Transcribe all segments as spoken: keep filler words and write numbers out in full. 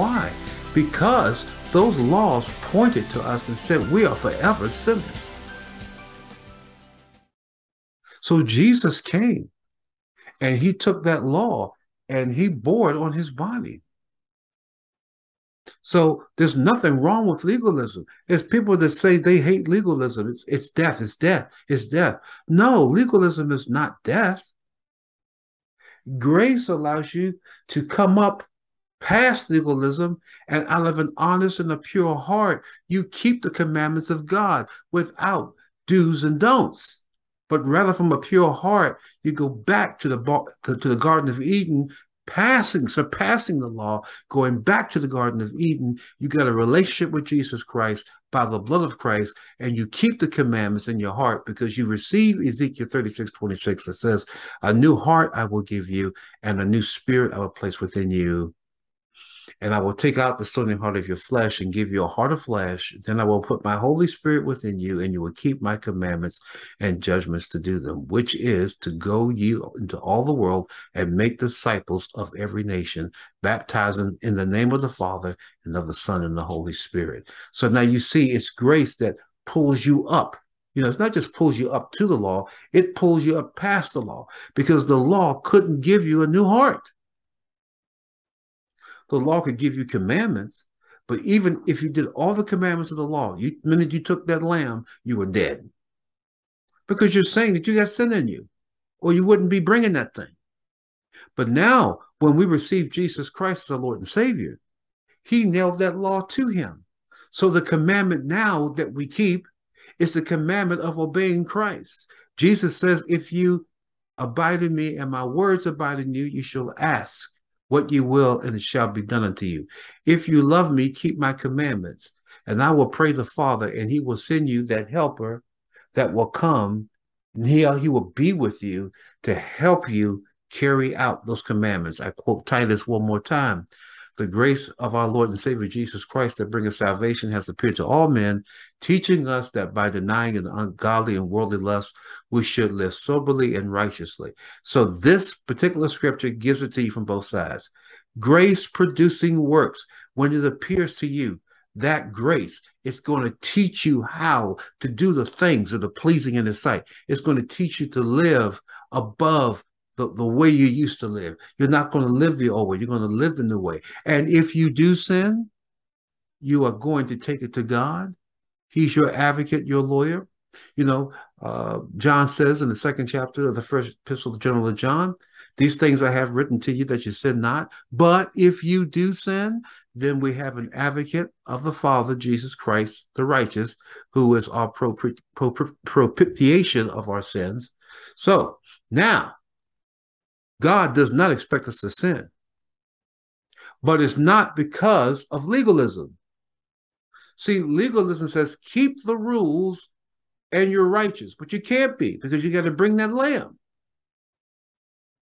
Why? Because those laws pointed to us and said we are forever sinners. So Jesus came and he took that law and he bore it on his body. So there's nothing wrong with legalism. It's people that say they hate legalism. It's, it's death, it's death, it's death. No, legalism is not death. Grace allows you to come up past legalism, and out of an honest and a pure heart, you keep the commandments of God without do's and don'ts. But rather from a pure heart, you go back to the, to, to the Garden of Eden, passing, surpassing the law, going back to the Garden of Eden. You got a relationship with Jesus Christ by the blood of Christ, and you keep the commandments in your heart because you receive Ezekiel thirty-six twenty-six that says, a new heart I will give you, and a new spirit I will place within you. And I will take out the stony heart of your flesh and give you a heart of flesh. Then I will put my Holy Spirit within you, and you will keep my commandments and judgments to do them, which is to go ye into all the world and make disciples of every nation, baptizing in the name of the Father and of the Son and the Holy Spirit. So now you see it's grace that pulls you up. You know, it's not just pulls you up to the law. It pulls you up past the law, because the law couldn't give you a new heart. The law could give you commandments, but even if you did all the commandments of the law, you, the minute you took that lamb, you were dead. Because you're saying that you got sin in you, or you wouldn't be bringing that thing. But now, when we receive Jesus Christ as our Lord and Savior, he nailed that law to him. So the commandment now that we keep is the commandment of obeying Christ. Jesus says, if you abide in me and my words abide in you, you shall ask what you will, and it shall be done unto you. If you love me, keep my commandments, and I will pray the Father, and he will send you that helper that will come, and he, he will be with you to help you carry out those commandments. I quote Titus one more time. The grace of our Lord and Savior Jesus Christ that bringeth salvation has appeared to all men, teaching us that by denying an ungodly and worldly lust, we should live soberly and righteously. So this particular scripture gives it to you from both sides. Grace producing works. When it appears to you, that grace is going to teach you how to do the things that are pleasing in his sight. It's going to teach you to live above The, the way you used to live. You're not going to live the old way. You're going to live the new way. And if you do sin, you are going to take it to God. He's your advocate, your lawyer. You know, uh, John says in the second chapter of the first epistle of the Journal of John, these things I have written to you that you sin not. But if you do sin, then we have an advocate of the Father, Jesus Christ, the righteous, who is our propri pro pro propitiation of our sins. So now, God does not expect us to sin, but it's not because of legalism. See, legalism says, keep the rules and you're righteous, but you can't be, because you got to bring that lamb.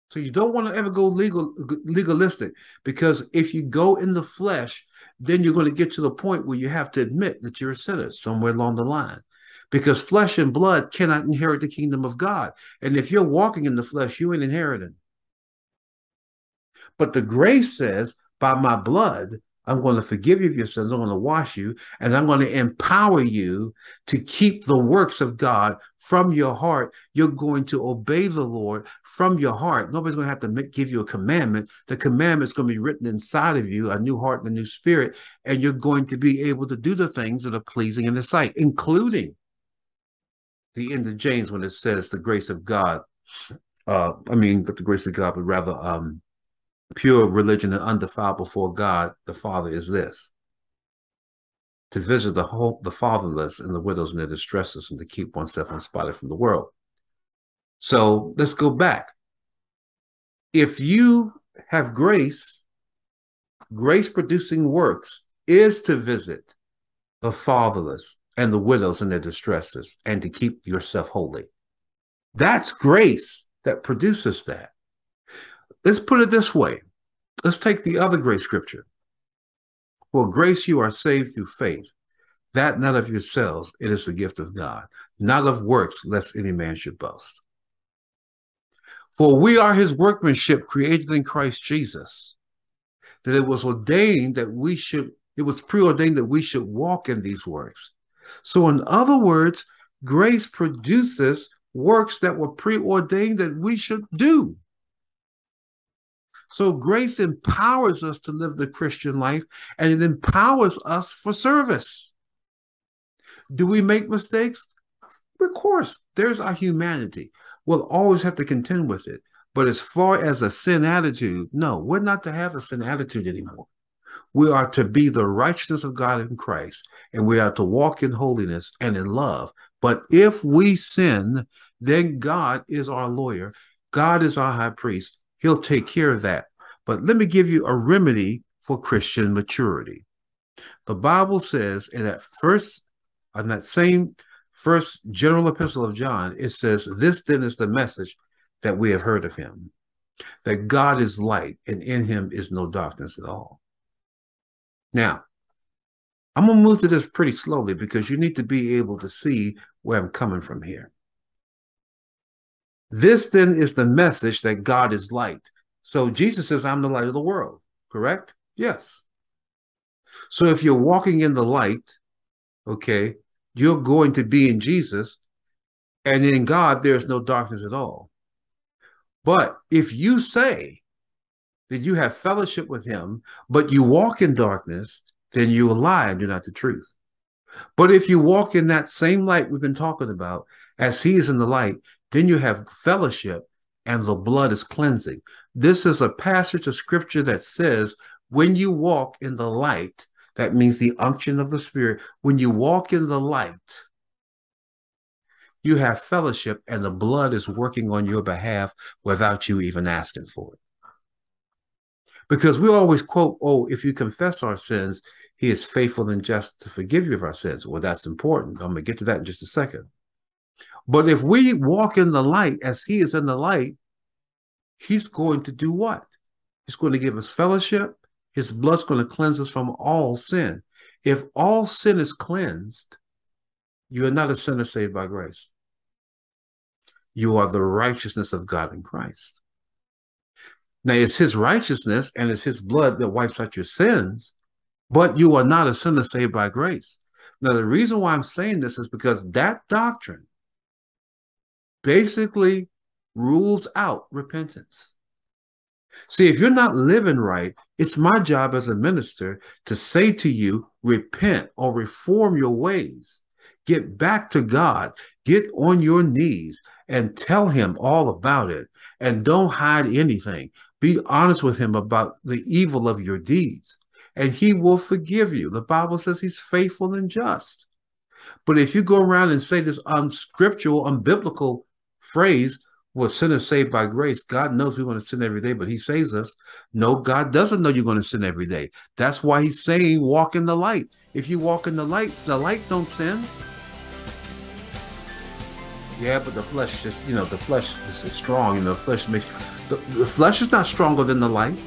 So you don't want to ever go legal, legalistic, because if you go in the flesh, then you're going to get to the point where you have to admit that you're a sinner somewhere along the line. Because flesh and blood cannot inherit the kingdom of God. And if you're walking in the flesh, you ain't inheriting. But the grace says, by my blood, I'm going to forgive you of your sins. I'm going to wash you, and I'm going to empower you to keep the works of God from your heart. You're going to obey the Lord from your heart. Nobody's going to have to make, give you a commandment. The commandment's going to be written inside of you, a new heart and a new spirit, and you're going to be able to do the things that are pleasing in his sight, including the end of James when it says the grace of God. Uh, I mean, but the grace of God, but rather... Um, pure religion and undefiled before God the Father is this: to visit the whole, the fatherless and the widows in their distresses, and to keep oneself unspotted from the world. So let's go back. If you have grace, grace producing works is to visit the fatherless and the widows in their distresses, and to keep yourself holy. That's grace that produces that. Let's put it this way. Let's take the other great scripture. For grace you are saved through faith, that not of yourselves, it is the gift of God, not of works, lest any man should boast. For we are his workmanship, created in Christ Jesus, that it was ordained that we should, it was preordained that we should walk in these works. So in other words, grace produces works that were preordained that we should do. So grace empowers us to live the Christian life, and it empowers us for service. Do we make mistakes? Of course, there's our humanity. We'll always have to contend with it. But as far as a sin attitude, no, we're not to have a sin attitude anymore. We are to be the righteousness of God in Christ, and we are to walk in holiness and in love. But if we sin, then God is our lawyer. God is our high priest. He'll take care of that. But let me give you a remedy for Christian maturity. The Bible says in that first, in that same first general epistle of John, it says, "This then is the message that we have heard of him, that God is light, and in him is no darkness at all." Now, I'm going to move to this pretty slowly because you need to be able to see where I'm coming from here. This then is the message that God is light. So Jesus says, "I'm the light of the world," correct? Yes. So if you're walking in the light, okay, you're going to be in Jesus, and in God, there is no darkness at all. But if you say that you have fellowship with him, but you walk in darkness, then you lie and do not the truth. But if you walk in that same light we've been talking about, as he is in the light, then you have fellowship, and the blood is cleansing. This is a passage of scripture that says, when you walk in the light, that means the unction of the Spirit, when you walk in the light, you have fellowship, and the blood is working on your behalf without you even asking for it. Because we always quote, "Oh, if you confess our sins, he is faithful and just to forgive you of our sins." Well, that's important. I'm going to get to that in just a second. But if we walk in the light as he is in the light, he's going to do what? He's going to give us fellowship. His blood's going to cleanse us from all sin. If all sin is cleansed, you are not a sinner saved by grace. You are the righteousness of God in Christ. Now, it's his righteousness and it's his blood that wipes out your sins, but you are not a sinner saved by grace. Now, the reason why I'm saying this is because that doctrine basically rules out repentance. See, if you're not living right, it's my job as a minister to say to you, repent or reform your ways. Get back to God, get on your knees and tell him all about it, and don't hide anything. Be honest with him about the evil of your deeds, and he will forgive you. The Bible says he's faithful and just. But if you go around and say this unscriptural, unbiblical phrase, "Well, sinners saved by grace, God knows we're going to sin every day, but he saves us." No, God doesn't know you're going to sin every day. That's why he's saying walk in the light. If you walk in the light, the light don't sin. Yeah, but the flesh just, you know, the flesh is strong, and the flesh makes, the, the flesh is not stronger than the light.